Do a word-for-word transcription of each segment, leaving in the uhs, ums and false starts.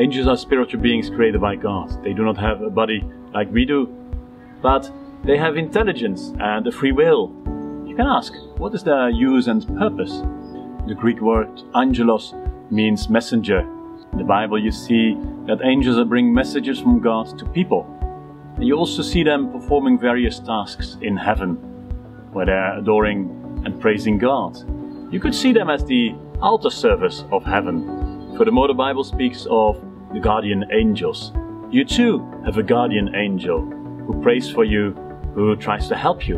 Angels are spiritual beings created by God. They do not have a body like we do, but they have intelligence and a free will. You can ask, what is their use and purpose? The Greek word angelos means messenger. In the Bible you see that angels bring messages from God to people. And you also see them performing various tasks in heaven, where they are adoring and praising God. You could see them as the altar servers of heaven. Furthermore, the Bible speaks of the guardian angels. You too have a guardian angel who prays for you, who tries to help you.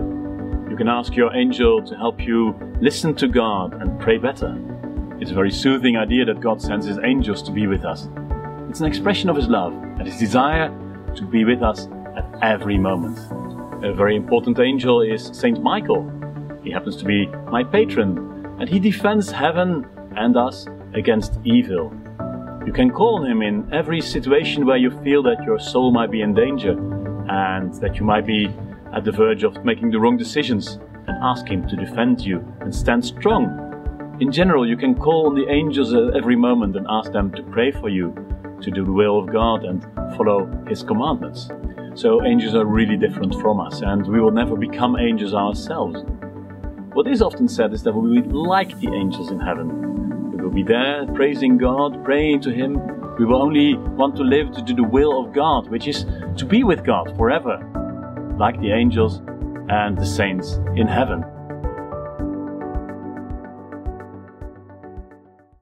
You can ask your angel to help you listen to God and pray better. It's a very soothing idea that God sends His angels to be with us. It's an expression of His love and His desire to be with us at every moment. A very important angel is Saint Michael. He happens to be my patron, and he defends heaven and us against evil. You can call on him in every situation where you feel that your soul might be in danger and that you might be at the verge of making the wrong decisions, and ask him to defend you and stand strong. In general, you can call on the angels at every moment and ask them to pray for you, to do the will of God and follow His commandments. So angels are really different from us, and we will never become angels ourselves. What is often said is that we will be like the angels in heaven. We will be there praising God, praying to Him. We will only want to live to do the will of God, which is to be with God forever, like the angels and the saints in heaven.